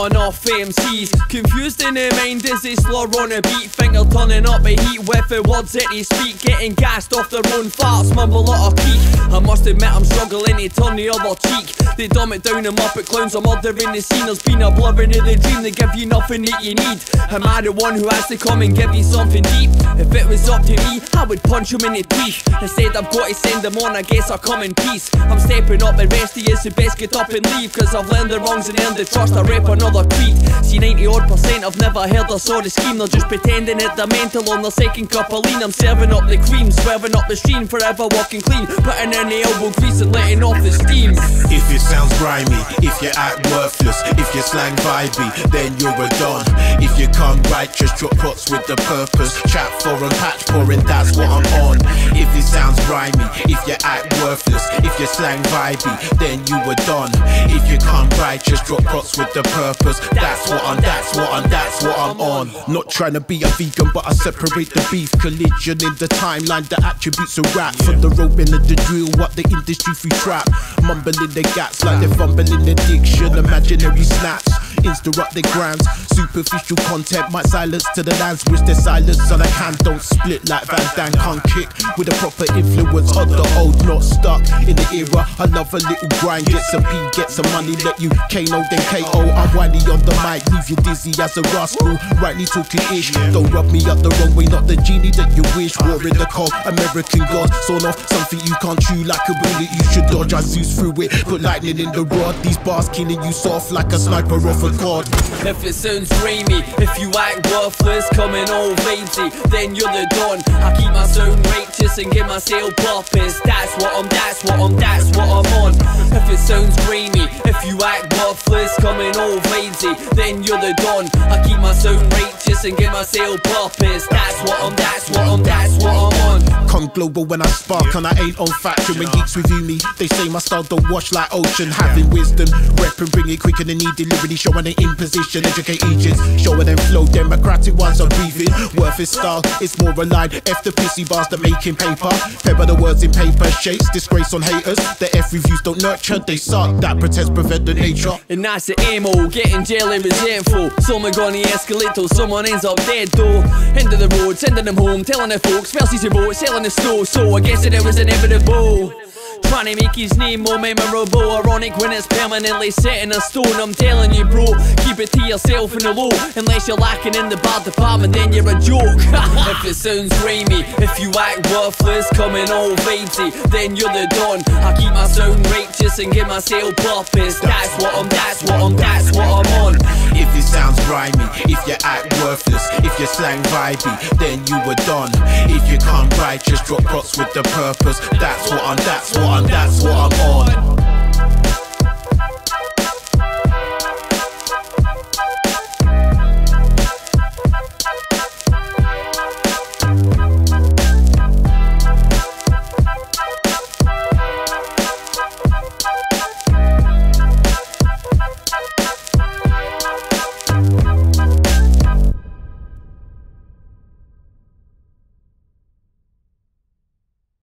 on off MCs. Confused in their mind as they slur on a beat. Finger turning up a heat with the words that they speak. Getting gassed off their own farts, mumble at a peak. I must admit I'm struggling to turn the other cheek. They dumb it down and Muppet clowns are murdering the scene. There's been a blur in the dream, they give you nothing that you need. Am I the one who has to come and give you something deep? If it was up to me, I would punch him in the teeth. Instead I've got to send them on, I guess I'll come in peace. I'm stepping up, the rest of you so best get up and leave. Cause I've learned the wrongs and earned the trust, I rep another creed. See 90-odd% I've never heard or saw the scheme. They're just pretending that they're mental on their second cup of lean. I'm serving up the cream, swerving up the stream, forever walking clean, putting in the elbow grease and letting off the steam. If it sounds grimy, if you act worthless, if you slang vibey, then you're a don. If you come righteous, drop pots with the purpose, chat for a patch pouring, that's what I'm on. If it sounds grimy, if you act worthless, if you slang vibey, then you a don. If you come righteous, drop pots with the purpose, that's what I'm on. Not trying to be a vegan, but I separate the beef. Collision in the timeline, the attributes of rap. From the roping of the drill, what the industry through trap. Mumbling the gaps like they're fumbling addiction, imaginary snaps. Interrupt the grams, superficial content might silence to the lands. Wish their silence on a hand, don't split like Van Damme. Can't kick with a proper influence of the old, not stuck in the era. I love a little grind, get some P, get some money, let you Kano then KO. I'm whiny on the mic, leave you dizzy as a rascal, rightly talking ish. Don't rub me up the wrong way, not the genie that you wish. War in the cold, American God, sawn off something you can't chew like a bullet you should dodge. I zoos through it, put lightning in the rod, these bars killing you soft like a sniper off a God. If it sounds rainy, if you act worthless, coming all lazy, then you're the don. I keep my sound righteous and give myself purpose. That's what I'm on. If it sounds grainy, if you act worthless, coming all lazy, then you're the don. I keep my sound righteous and give myself purpose. That's what I'm on. Come global when I spark, and I ain't on faction. When geeks review me, they say my style don't wash like ocean. Having wisdom, rep and bring it quicker than need delivery. Showing in position, educate agents, showing them flow, democratic ones are breathing. Worth is style, it's more aligned. F the pissy bars that making paper, pepper the words in paper shapes, disgrace on haters. The F reviews don't nurture, they suck. That protest prevent the nature. And that's the ammo, getting jelly resentful. Some are gonna escalate till someone ends up dead though. End of the road, sending them home, telling their folks, versus your boat, selling the snow. So I guess that it was inevitable. Trying to make his name more memorable, ironic when it's permanently set in a stone. I'm telling you bro, keep it to yourself in the low. Unless you're lacking in the bar department, then you're a joke. If it sounds grimy, if you act worthless, coming all vibesy, then you're the don. I keep my sound righteous and give myself purpose. That's what I'm on. If it sounds grimy, if you act worthless, if you slang vibey, then you a don. If you can't righteous, drop props with the purpose. That's what I'm on.